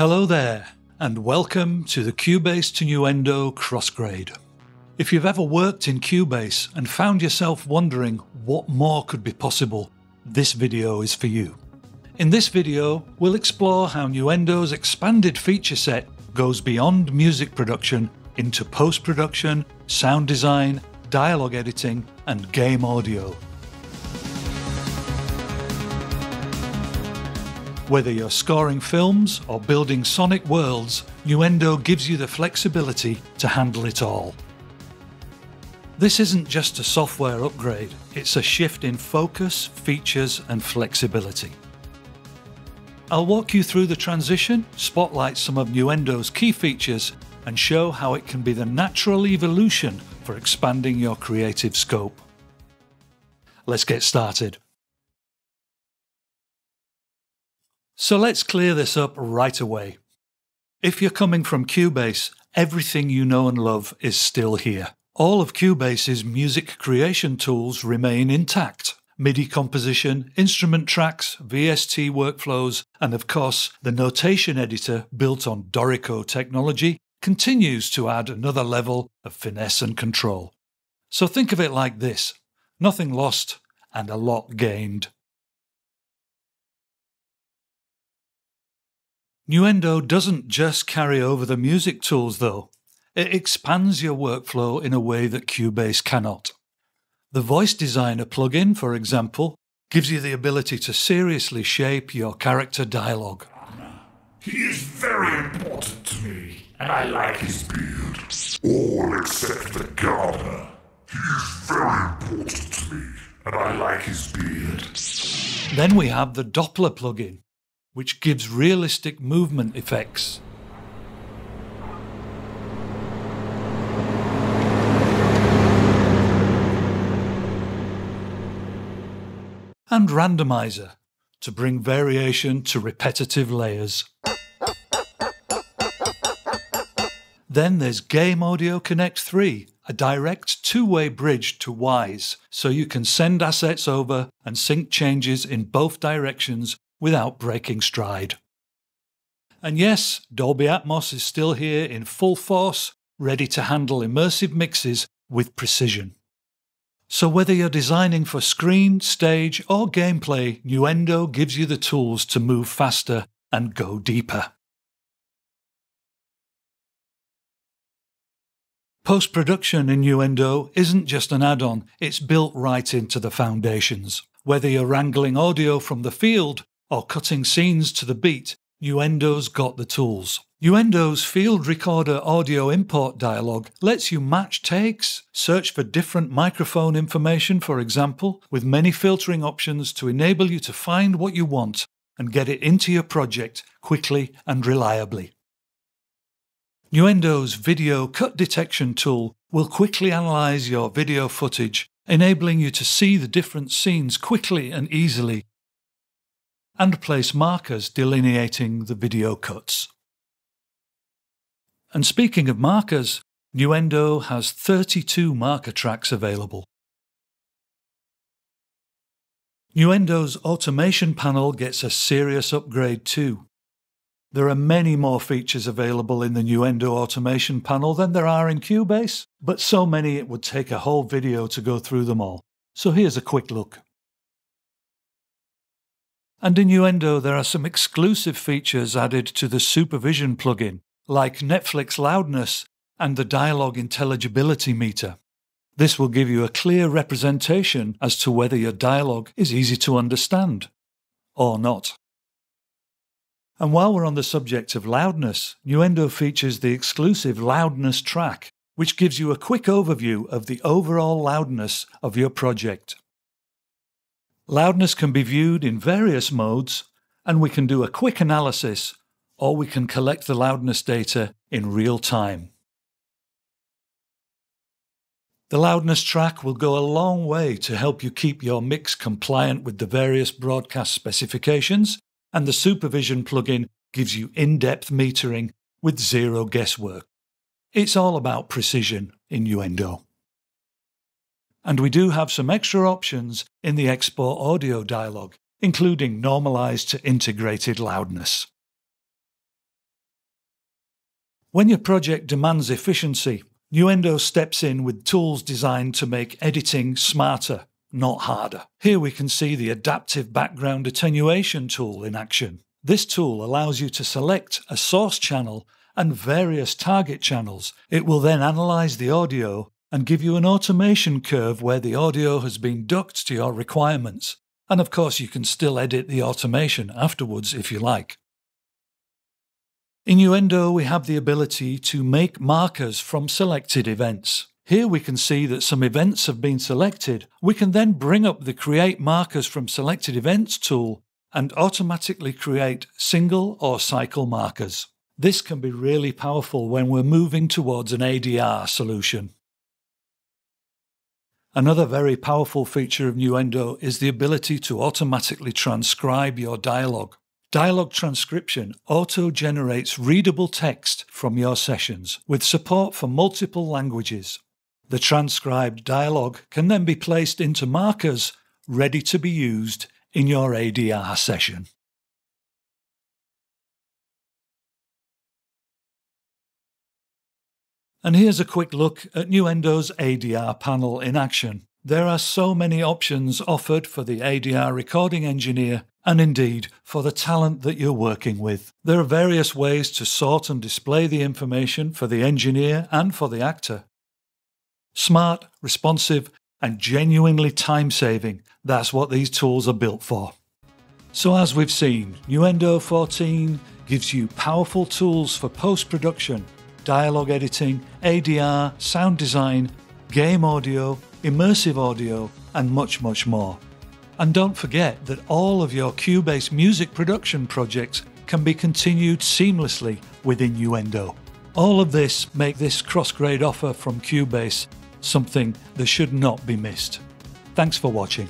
Hello there, and welcome to the Cubase to Nuendo crossgrade. If you've ever worked in Cubase and found yourself wondering what more could be possible, this video is for you. In this video, we'll explore how Nuendo's expanded feature set goes beyond music production into post-production, sound design, dialogue editing, and game audio. Whether you're scoring films or building sonic worlds, Nuendo gives you the flexibility to handle it all. This isn't just a software upgrade, it's a shift in focus, features, and flexibility. I'll walk you through the transition, spotlight some of Nuendo's key features, and show how it can be the natural evolution for expanding your creative scope. Let's get started. So let's clear this up right away. If you're coming from Cubase, everything you know and love is still here. All of Cubase's music creation tools remain intact. MIDI composition, instrument tracks, VST workflows, and of course, the notation editor built on Dorico technology continues to add another level of finesse and control. So think of it like this: nothing lost and a lot gained. Nuendo doesn't just carry over the music tools though, it expands your workflow in a way that Cubase cannot. The Voice Designer plugin, for example, gives you the ability to seriously shape your character dialogue. He is very important to me, and I like his beard. All except the garter. He is very important to me, and I like his beard. Then we have the Doppler plugin, which gives realistic movement effects. And Randomizer, to bring variation to repetitive layers. Then there's Game Audio Connect 3, a direct two-way bridge to Wwise, so you can send assets over and sync changes in both directions without breaking stride. And yes, Dolby Atmos is still here in full force, ready to handle immersive mixes with precision. So whether you're designing for screen, stage, or gameplay, Nuendo gives you the tools to move faster and go deeper. Post-production in Nuendo isn't just an add-on, it's built right into the foundations. Whether you're wrangling audio from the field, or cutting scenes to the beat, Nuendo's got the tools. Nuendo's Field Recorder audio import dialog lets you match takes, search for different microphone information, for example, with many filtering options to enable you to find what you want and get it into your project quickly and reliably. Nuendo's video cut detection tool will quickly analyze your video footage, enabling you to see the different scenes quickly and easily, and place markers delineating the video cuts. And speaking of markers, Nuendo has 32 marker tracks available. Nuendo's automation panel gets a serious upgrade too. There are many more features available in the Nuendo automation panel than there are in Cubase, but so many it would take a whole video to go through them all. So here's a quick look. And in Nuendo, there are some exclusive features added to the SuperVision plugin, like Netflix Loudness and the Dialogue Intelligibility Meter. This will give you a clear representation as to whether your dialogue is easy to understand or not. And while we're on the subject of loudness, Nuendo features the exclusive Loudness track, which gives you a quick overview of the overall loudness of your project. Loudness can be viewed in various modes, and we can do a quick analysis, or we can collect the loudness data in real time. The loudness track will go a long way to help you keep your mix compliant with the various broadcast specifications, and the SuperVision plugin gives you in-depth metering with zero guesswork. It's all about precision in Nuendo. And we do have some extra options in the Export Audio dialog, including normalized to integrated loudness. When your project demands efficiency, Nuendo steps in with tools designed to make editing smarter, not harder. Here we can see the Adaptive Background Attenuation tool in action. This tool allows you to select a source channel and various target channels. It will then analyze the audio and give you an automation curve where the audio has been ducked to your requirements. And of course, you can still edit the automation afterwards if you like. In Nuendo, we have the ability to make markers from selected events. Here we can see that some events have been selected. We can then bring up the Create Markers from Selected Events tool and automatically create single or cycle markers. This can be really powerful when we're moving towards an ADR solution. Another very powerful feature of Nuendo is the ability to automatically transcribe your dialogue. Dialogue transcription auto-generates readable text from your sessions with support for multiple languages. The transcribed dialogue can then be placed into markers ready to be used in your ADR session. And here's a quick look at Nuendo's ADR panel in action. There are so many options offered for the ADR recording engineer and indeed for the talent that you're working with. There are various ways to sort and display the information for the engineer and for the actor. Smart, responsive, and genuinely time-saving. That's what these tools are built for. So as we've seen, Nuendo 14 gives you powerful tools for post-production, dialogue editing, ADR, sound design, game audio, immersive audio, and much, much more. And don't forget that all of your Cubase music production projects can be continued seamlessly within Nuendo. All of this makes this cross-grade offer from Cubase something that should not be missed. Thanks for watching.